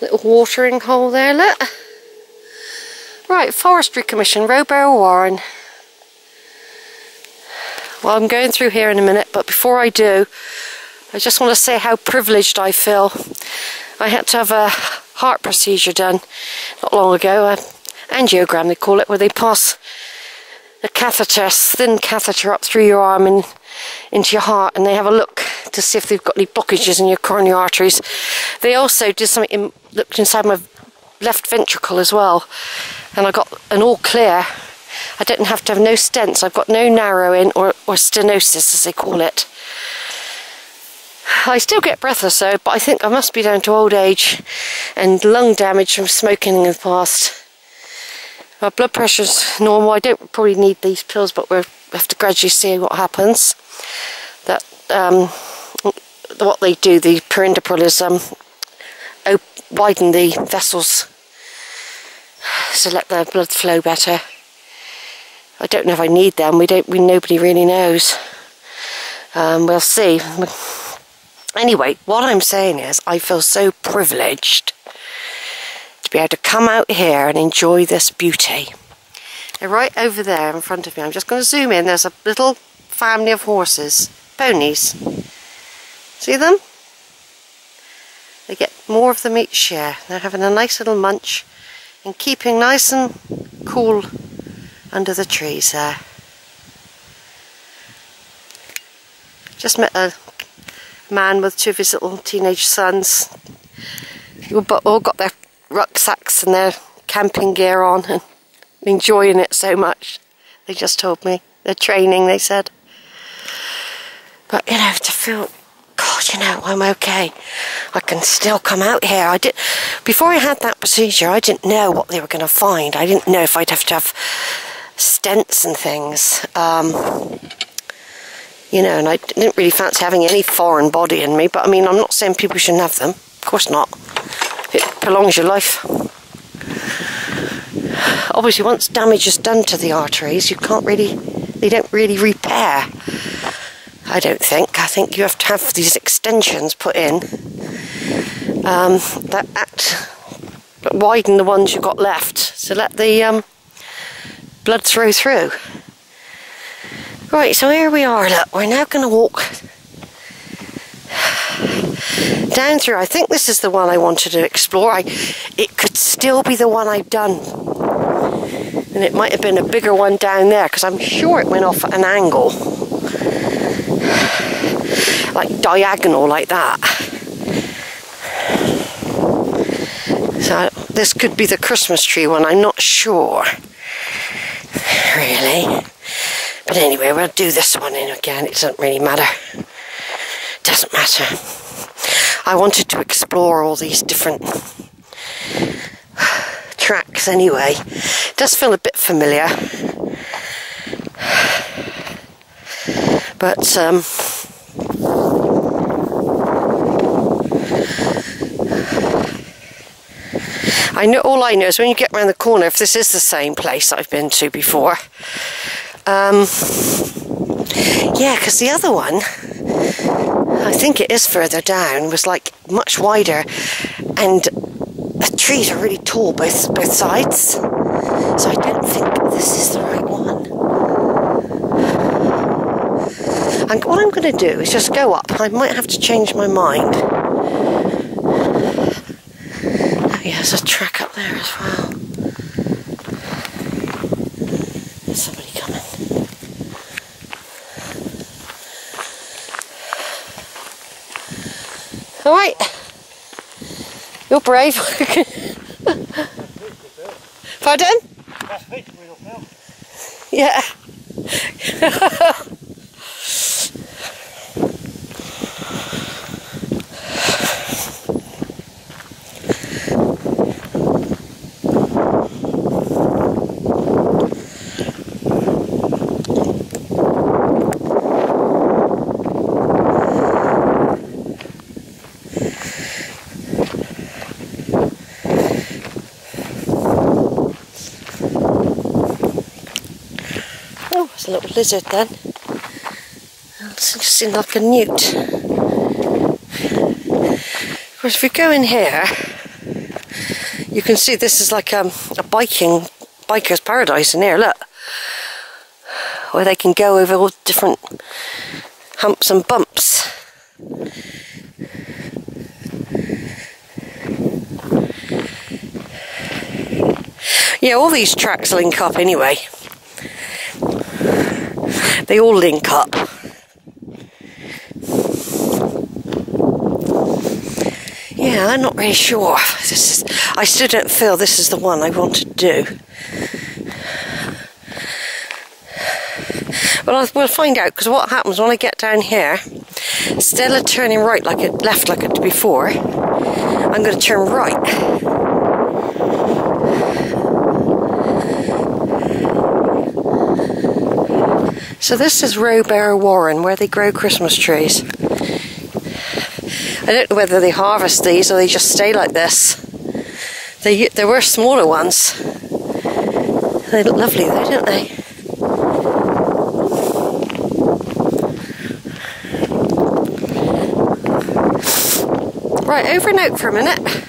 Little watering hole there, look. Right, Forestry Commission, Rowberrow Warren. Well, I'm going through here in a minute, but before I do, I just want to say how privileged I feel. I had to have a heart procedure done not long ago, an angiogram they call it, where they pass a catheter, a thin catheter up through your arm and into your heart, and they have a look to see if they've got any blockages in your coronary arteries. They also did something, looked inside my left ventricle as well, and I got an all clear. I don't have to have no stents, I've got no narrowing or stenosis as they call it. I still get breathless though, but I think I must be down to old age and lung damage from smoking in the past. My blood pressure's normal, I don't probably need these pills, but we'll have to gradually see what happens. That what they do, the perindopril, is widen the vessels to let the blood flow better. I don't know if I need them, nobody really knows. We'll see. Anyway, what I'm saying is I feel so privileged to be able to come out here and enjoy this beauty. They're right over there in front of me. I'm just going to zoom in. There's a little family of horses, ponies. See them? They get more of them each year. They're having a nice little munch and keeping nice and cool under the trees there. Just met a man with two of his little teenage sons. They've all got their rucksacks and their camping gear on and enjoying it so much. They just told me. They're training, they said. But you know, to feel, God, you know, I'm okay. I can still come out here. Before I had that procedure, I didn't know what they were going to find. I didn't know if I'd have to have stents and things. You know, and I didn't really fancy having any foreign body in me, but I mean, I'm not saying people shouldn't have them. Of course not. It prolongs your life. Obviously, once damage is done to the arteries, you can't really, they don't really repair. I don't think. I think you have to have these extensions put in that widen the ones you've got left, so let the blood flow through. Right, so here we are, look, we're now going to walk down through. I think this is the one I wanted to explore. It could still be the one I've done. And it might have been a bigger one down there, because I'm sure it went off at an angle. Like diagonal, like that. So this could be the Christmas tree one, I'm not sure. Really. But anyway, we'll do this one in again. It doesn't really matter. Doesn't matter. I wanted to explore all these different tracks anyway. It does feel a bit familiar. But I know, all I know is when you get round the corner, if this is the same place I've been to before. Yeah, because the other one, I think it is further down, was like much wider, and the trees are really tall both sides, so I don't think this is the right one. And what I'm going to do is just go up. I might have to change my mind. Oh yeah, there's a track up there as well. Somebody coming. All right, you're brave. Pardon? Yeah. A little lizard then. It seems like a newt. Of course, if we go in here, You can see this is like a biker's paradise in here, look. Where they can go over all different humps and bumps. Yeah, all these tracks link up anyway. They all link up. Yeah, I'm not really sure. This is, I still don't feel this is the one I want to do. Well, we'll find out, because what happens when I get down here, instead of turning right like it left like it did before, I'm going to turn right. So this is Rowberrow Warren, where they grow Christmas trees. I don't know whether they harvest these or they just stay like this. There were smaller ones. They look lovely though, don't they? Right, over and out for a minute.